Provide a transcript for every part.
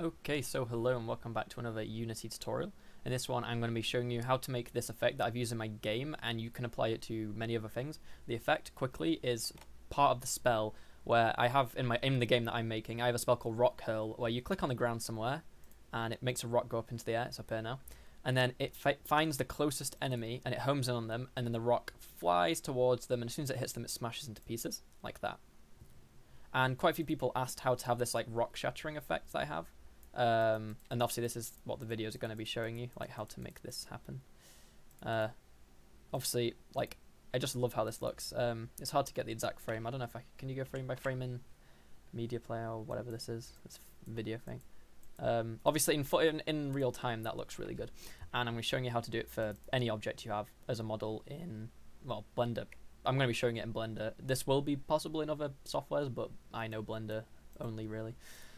Okay, so hello and welcome back to another Unity tutorial. In this one I'm going to be showing you how to make this effect that I've used in my game, and you can apply it to many other things. The effect quickly is part of the spell where I have in the game that I'm making. I have a spell called Rock Hurl where you click on the ground somewhere and it makes a rock go up into the air. It's up here now, and then it finds the closest enemy and it homes in on them, and then the rock flies towards them, and as soon as it hits them it smashes into pieces like that. And quite a few people asked how to have this like rock shattering effect that I have. And obviously this is what the videos are going to be showing you, like how to make this happen. Obviously, like, I just love how this looks. It's hard to get the exact frame. I don't know if I can you go frame by frame in media player or whatever this is, this video thing. Obviously in real time that looks really good, and I'm going to be showing you how to do it for any object you have as a model in, well, Blender. I'm going to be showing it in Blender. This will be possible in other softwares, but I know Blender only really.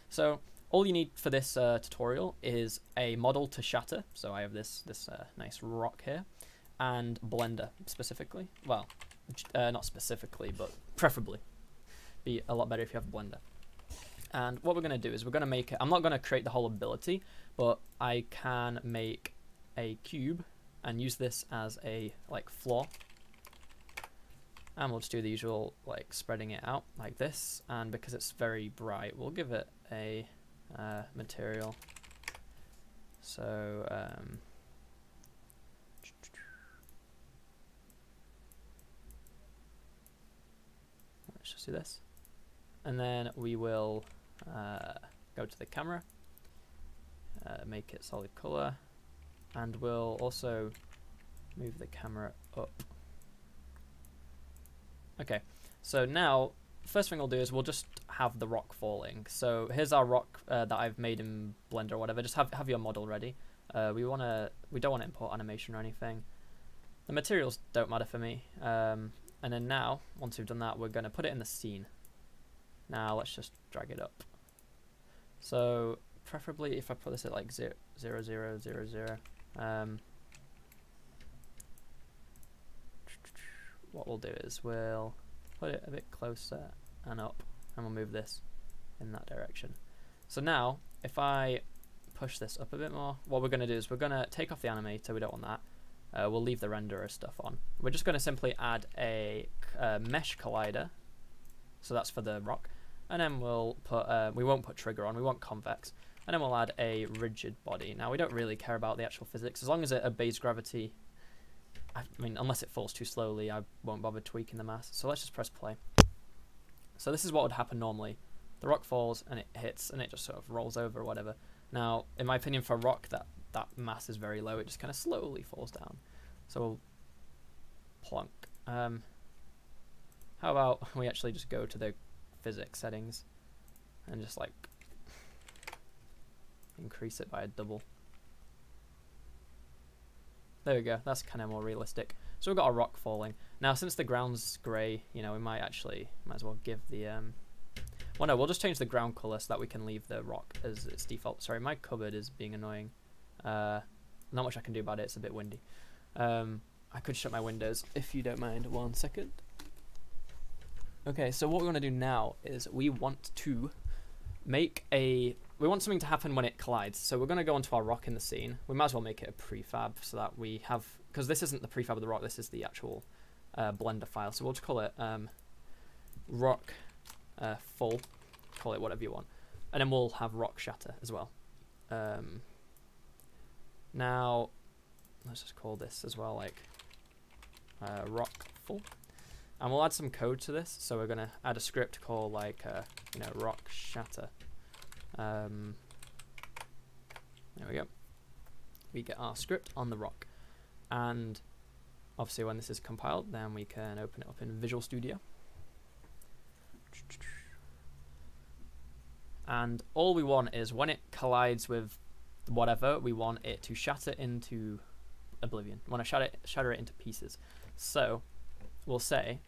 So all you need for this tutorial is a model to shatter. So I have this nice rock here, and Blender specifically. Well, not specifically, but preferably. Be a lot better if you have Blender. And what we're going to do is we're going to make it. I'm not going to create the whole ability, but I can make a cube and use this as a like floor. And we'll just do the usual like spreading it out like this. And because it's very bright, we'll give it a material. So let's just do this, and then we will go to the camera, make it solid color, and we'll also move the camera up. Okay, so now first thing we'll do is we'll just have the rock falling. So here's our rock that I've made in Blender or whatever. Just have your model ready. We don't want to import animation or anything. The materials don't matter for me. And then now, once we've done that, we're going to put it in the scene. Now let's just drag it up. So preferably if I put this at like 0, 0, 0, 0, 0. What we'll do is we'll put it a bit closer and up, and we'll move this in that direction. So now if I push this up a bit more, what we're going to do is we're going to take off the animator. We don't want that. We'll leave the renderer stuff on. We're just going to simply add a mesh collider, so that's for the rock, and then we'll put we won't put trigger on, we want convex, and then we'll add a rigid body. Now we don't really care about the actual physics as long as it obeys gravity. I mean, unless it falls too slowly, I won't bother tweaking the mass. So let's just press play. So this is what would happen normally. The rock falls and it hits and it just sort of rolls over or whatever. Now, in my opinion, for a rock, that mass is very low. It just kind of slowly falls down. So we'll plonk. How about we actually just go to the physics settings and just like increase it by a double. There we go, that's kind of more realistic. So we've got a rock falling. Now since the ground's grey, you know, we might as well give the well no, we'll just change the ground colour so that we can leave the rock as its default. Sorry, my cupboard is being annoying. Not much I can do about it, it's a bit windy. I could shut my windows if you don't mind 1 second. Okay, so what we're gonna do now is we want to make a we want something to happen when it collides. So we're going to go onto our rock in the scene. We might as well make it a prefab so that we have, because this isn't the prefab of the rock, this is the actual Blender file. So we'll just call it rock full, call it whatever you want. And then we'll have rock shatter as well. Now, let's just call this as well, like rock full. And we'll add some code to this. So we're going to add a script called like, you know, rock shatter. There we go. We get our script on the rock, and obviously when this is compiled, then we can open it up in Visual Studio. And all we want is when it collides with whatever, we want it to shatter into oblivion. We want to shatter it into pieces. So we'll say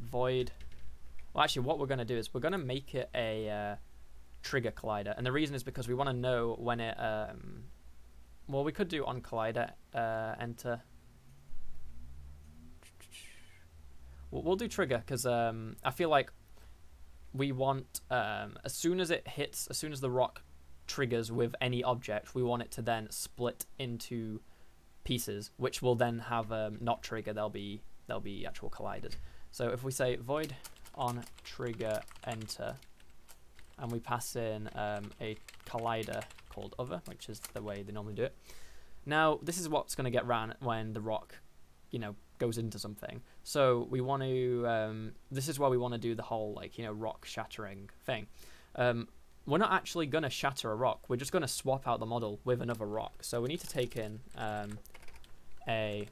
void. Well, actually, what we're going to do is we're going to make it a trigger collider, and the reason is because we want to know when it. Well, we could do on collider enter. We'll do trigger because I feel like we want, as soon as the rock triggers with any object, we want it to then split into pieces, which will then have not trigger. They'll be actual colliders. So if we say void on trigger enter, and we pass in a collider called other, which is the way they normally do it. Now this is what's going to get ran when the rock, you know, goes into something. So we want to. This is where we want to do the whole rock shattering thing. We're not actually going to shatter a rock. We're just going to swap out the model with another rock. So we need to take in a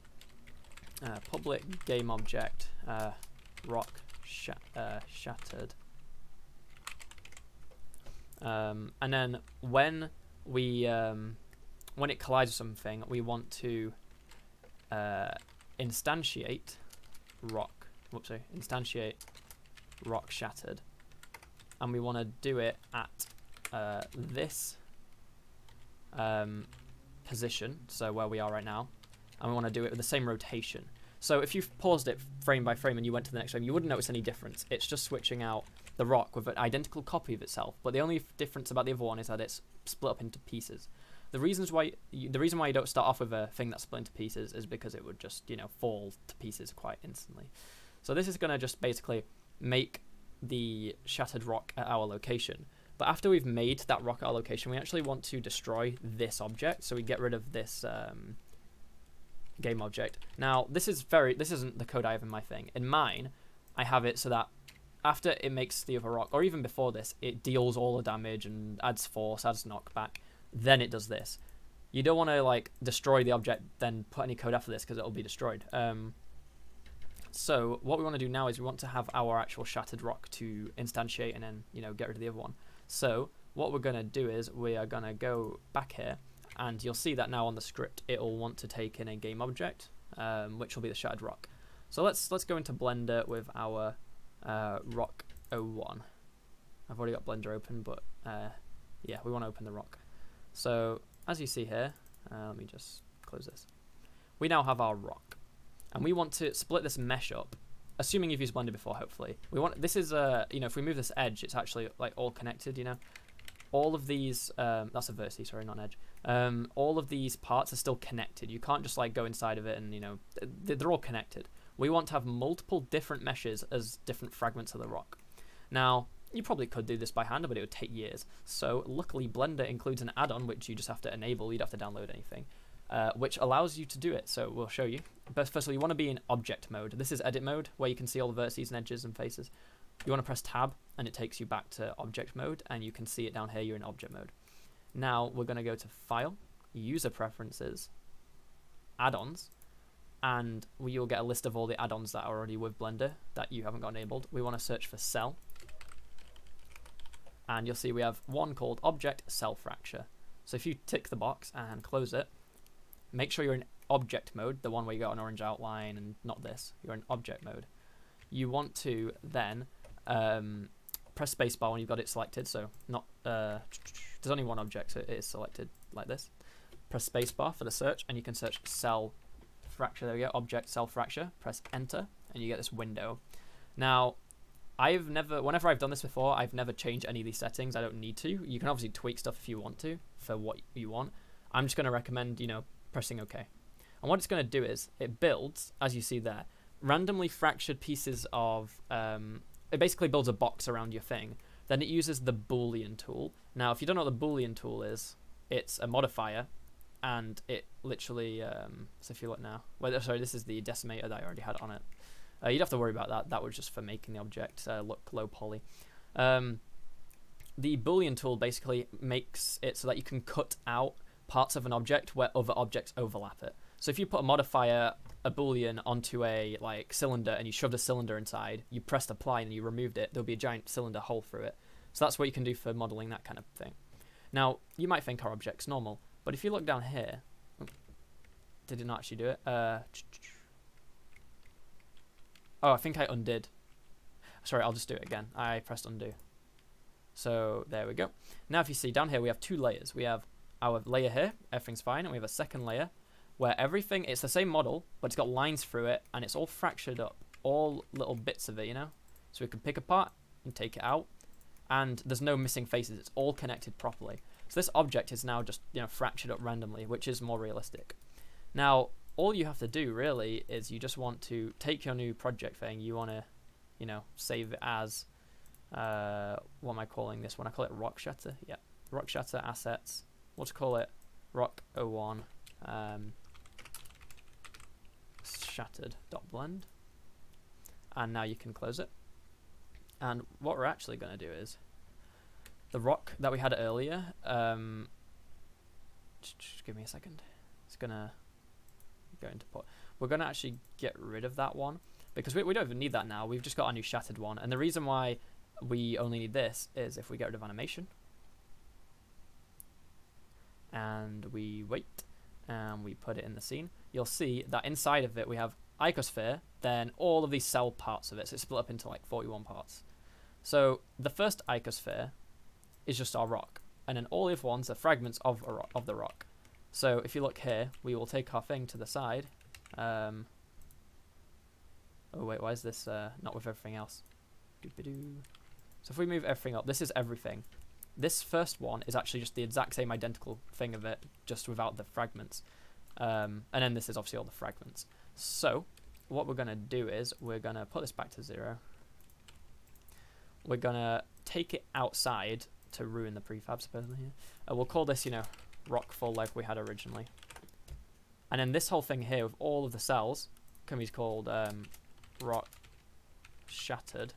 public game object rock shattered. And then when it collides with something, we want to instantiate rock shattered, and we want to do it at this position, so where we are right now, and we want to do it with the same rotation. So if you paused it frame by frame and you went to the next frame, you wouldn't notice any difference. It's just switching out the rock with an identical copy of itself, but the only difference about the other one is that it's split up into pieces. The reason why you don't start off with a thing that's split into pieces is because it would just, fall to pieces quite instantly. So this is going to just basically make the shattered rock at our location. But after we've made that rock at our location, we actually want to destroy this object. So we get rid of this game object. Now this isn't the code I have in my thing. In mine, I have it so that after it makes the other rock, or even before this, it deals all the damage and adds force, adds knockback. Then it does this. You don't want to destroy the object, then put any code after this, because it'll be destroyed. So what we want to do now is we want to have our actual shattered rock to instantiate and then get rid of the other one. So what we're going to do is we are going to go back here, and you'll see that now on the script it'll want to take in a game object, which will be the shattered rock. So let's go into Blender with our rock 01. I've already got Blender open, but yeah, we want to open the rock. So as you see here, let me just close this. We now have our rock, and we want to split this mesh up. Assuming you've used Blender before, hopefully. This is if we move this edge, it's actually all connected. All of these that's a vertice, sorry, not an edge. All of these parts are still connected. You can't just go inside of it and they're all connected. We want to have multiple different meshes as different fragments of the rock. Now, you probably could do this by hand, but it would take years. So luckily Blender includes an add-on which you just have to enable, you don't have to download anything, which allows you to do it. So we'll show you. But first of all, you want to be in object mode. This is edit mode, where you can see all the vertices and edges and faces. You want to press tab and it takes you back to object mode, and you can see it down here, you're in object mode. Now we're going to go to file, user preferences, add-ons, and you'll get a list of all the add-ons that are already with Blender that you haven't got enabled. We want to search for cell. And you'll see we have one called object cell fracture. So if you tick the box and close it, make sure you're in object mode, the one where you got an orange outline and not this. You're in object mode. You want to then press spacebar when you've got it selected. So not there's only one object, so it is selected like this. Press spacebar for the search, and you can search cell fracture. There we go, object cell fracture. Press enter, and you get this window. Now, whenever I've done this before, I've never changed any of these settings. I don't need to. You can obviously tweak stuff if you want to, for what you want. I'm just going to recommend, pressing OK. And what it's going to do is, it builds, as you see there, randomly fractured pieces of, it basically builds a box around your thing. Then it uses the Boolean tool. Now, if you don't know what the Boolean tool is, it's a modifier, and it literally, so if you look now, well, sorry, this is the decimator that I already had on it. You'd have to worry about that. That was just for making the object look low poly. The Boolean tool basically makes it so that you can cut out parts of an object where other objects overlap it. So if you put a modifier, a Boolean, onto a cylinder, and you shoved a cylinder inside, you pressed apply and you removed it, there'll be a giant cylinder hole through it. So that's what you can do for modeling that kind of thing. Now, you might think our object's normal, but if you look down here, did it not actually do it? Oh, I think I undid. Sorry, I'll just do it again. I pressed undo. So there we go. Now if you see down here, we have two layers. We have our layer here, everything's fine, and we have a second layer where everything, it's the same model, but it's got lines through it, and it's all fractured up, all little bits of it, So we can pick apart and take it out, and there's no missing faces. It's all connected properly. So this object is now just, you know, fractured up randomly, which is more realistic. Now, all you have to do really is you just want to take your new project thing. You want to, you know, save it as, what am I calling this one? I call it Rock Shatter. Yeah, Rock Shatter Assets. We'll just call it Rock 01 Shattered.blend. And now you can close it. And what we're actually going to do is the rock that we had earlier. Just give me a second. It's gonna go into put. We're gonna actually get rid of that one because we don't even need that now. We've just got our new shattered one. And the reason why we only need this is if we get rid of animation and we wait and we put it in the scene, you'll see that inside of it we have icosphere, then all of these cell parts of it. So it's split up into like 41 parts. So the first icosphere is just our rock, and then all the other ones are fragments of a rock, of the rock. So if you look here, we will take our thing to the side. Oh wait, why is this not with everything else? So if we move everything up, this is everything. This first one is actually just the exact same identical thing of it, just without the fragments. And then this is obviously all the fragments. So what we're going to do is we're going to put this back to 0. We're going to take it outside to ruin the prefab, supposedly. Here. We'll call this, you know, rock full like we had originally. And then this whole thing here with all of the cells can be called rock shattered.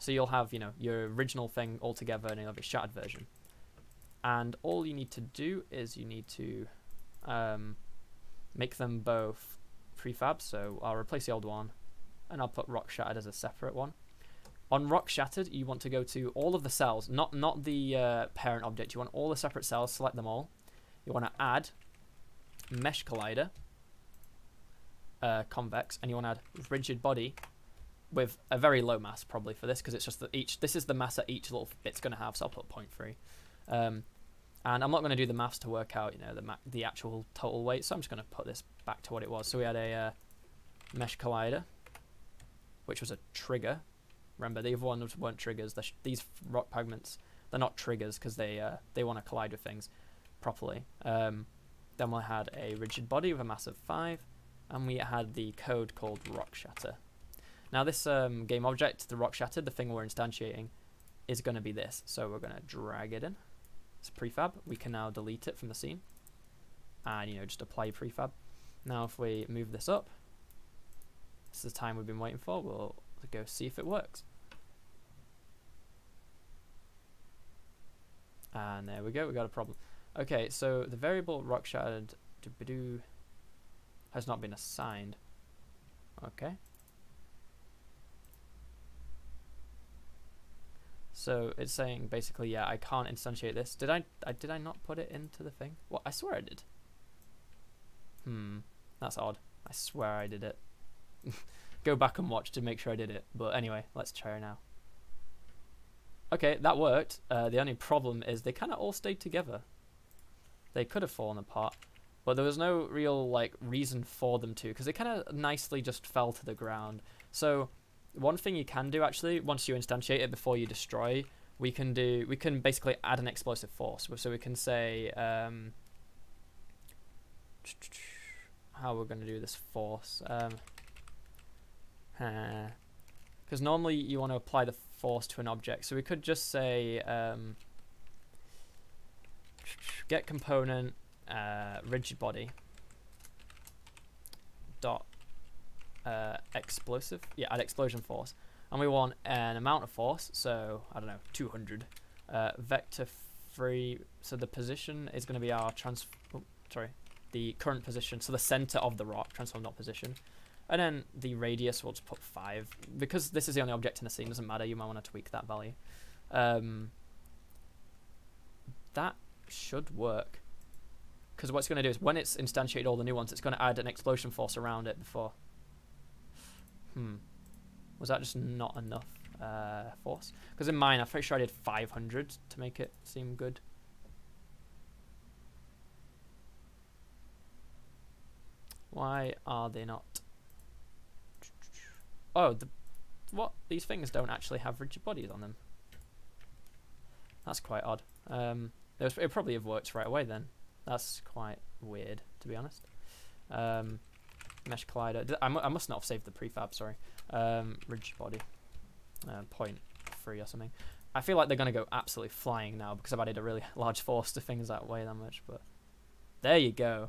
So you'll have, you know, your original thing all together and you'll have your shattered version. And all you need to do is you need to make them both prefab. So I'll replace the old one and I'll put rock shattered as a separate one. On rock shattered, you want to go to all of the cells, not the parent object. You want all the separate cells, select them all. You want to add mesh collider, convex, and you want to add rigid body with a very low mass probably for this because it's just that each, this is the mass that each little bit's going to have, so I'll put 0.3. And I'm not going to do the maths to work out, you know, the actual total weight, so I'm just going to put this back to what it was. So we had a mesh collider, which was a trigger. Remember, the other ones weren't triggers. These rock fragments, they're not triggers because they want to collide with things properly. Then we had a rigid body with a mass of 5, and we had the code called rock shatter. Now this game object, the rock shatter, the thing we're instantiating, is going to be this. So we're going to drag it in. It's a prefab. We can now delete it from the scene, and, you know, just apply prefab. Now if we move this up, this is the time we've been waiting for. We'll go see if it works. And there we go, we got a problem. Okay, so the variable rock shattered has not been assigned. Okay. So it's saying basically, yeah, I can't instantiate this. Did I not put it into the thing? Well, I swear I did. That's odd. I swear I did it. Go back and watch to make sure I did it. But anyway, let's try now. Okay, that worked. The only problem is they kind of all stayed together. They could have fallen apart, but there was no real like reason for them to, because they kind of nicely just fell to the ground. So one thing you can do actually, once you instantiate it before you destroy, we can basically add an explosive force. So we can say how we're going to do this force. Because normally you want to apply the force to an object, so we could just say get component rigid body dot explosive, yeah, add explosion force, and we want an amount of force, so I don't know, 200 vector 3. So the position is going to be our the current position, so the center of the rock, transform not position. And then the radius, we'll just put 5. Because this is the only object in the scene, doesn't matter. You might want to tweak that value. That should work. Because what it's going to do is, when it's instantiated all the new ones, it's going to add an explosion force around it before. Was that just not enough force? Because in mine, I'm pretty sure I did 500 to make it seem good. Why are they not? Oh, what? These things don't actually have rigid bodies on them. That's quite odd. It probably have worked right away then. That's quite weird, to be honest. Mesh collider. I must not have saved the prefab, sorry. Rigid body. 0.3 or something. I feel like they're going to go absolutely flying now because I've added a really large force to things that weigh that much. But there you go.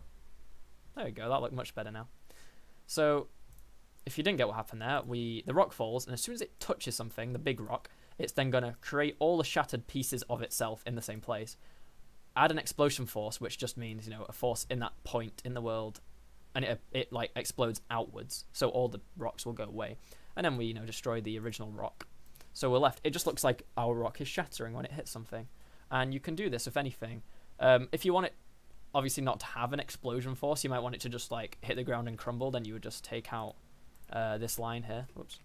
There we go. That looked much better now. So if you didn't get what happened there, the rock falls, and as soon as it touches something, the big rock, it's then going to create all the shattered pieces of itself in the same place. Add an explosion force, which just means, you know, a force in that point in the world, and it like explodes outwards, so all the rocks will go away. And then we, you know, destroy the original rock. So we're left. It just looks like our rock is shattering when it hits something. And you can do this with anything. If you want it, obviously, not to have an explosion force, you might want it to just like hit the ground and crumble. Then you would just take out this line here. Whoops.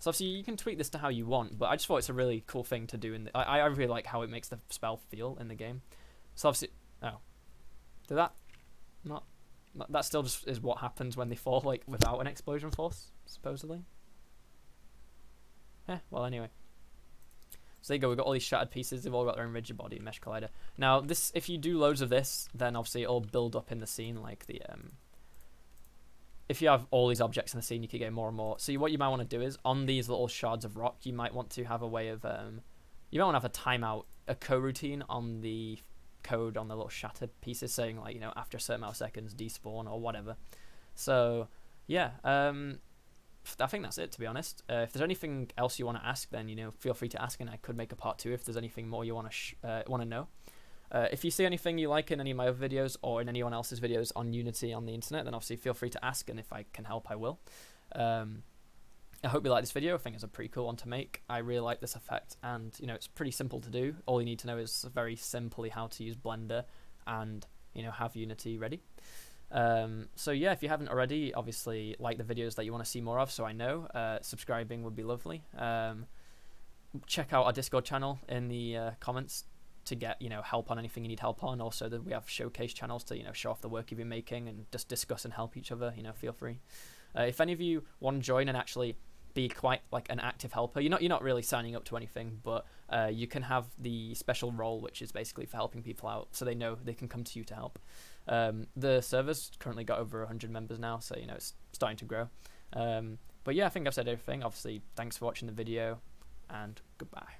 So obviously you can tweak this to how you want, but I just thought it's a really cool thing to do. I really like how it makes the spell feel in the game. So obviously, oh, did that? Not that still just is what happens when they fall, like without an explosion force, supposedly. Yeah. Well, anyway. So there you go, we've got all these shattered pieces, they've all got their own rigid body, mesh collider. Now, this, if you do loads of this, then obviously it'll build up in the scene, like the, if you have all these objects in the scene, you can get more and more. So what you might want to do is, on these little shards of rock, you might want to have a way of, you might want to have a timeout, a coroutine on the code, on the little shattered pieces, saying like, you know, after a certain amount of seconds, despawn or whatever. So, yeah, I think that's it, to be honest. If there's anything else you want to ask, then, you know, feel free to ask, and I could make a part 2 if there's anything more you want to know. If you see anything you like in any of my other videos or in anyone else's videos on Unity on the internet, then obviously feel free to ask, and if I can help, I will. I hope you like this video. I think it's a pretty cool one to make. I really like this effect, and, you know, it's pretty simple to do. All you need to know is very simply how to use Blender and, you know, have Unity ready. So yeah, if you haven't already, obviously like the videos that you want to see more of, so I know. Subscribing would be lovely. Check out our Discord channel in the comments to get, you know, help on anything you need help on. Also, that we have showcase channels to, you know, show off the work you've been making and just discuss and help each other. You know, feel free. If any of you want to join and actually be quite like an active helper, you're not really signing up to anything, but you can have the special role, which is basically for helping people out, so they know they can come to you to help. The server's currently got over 100 members now, so, you know, it's starting to grow. But yeah, I think I've said everything. Obviously, thanks for watching the video, and goodbye.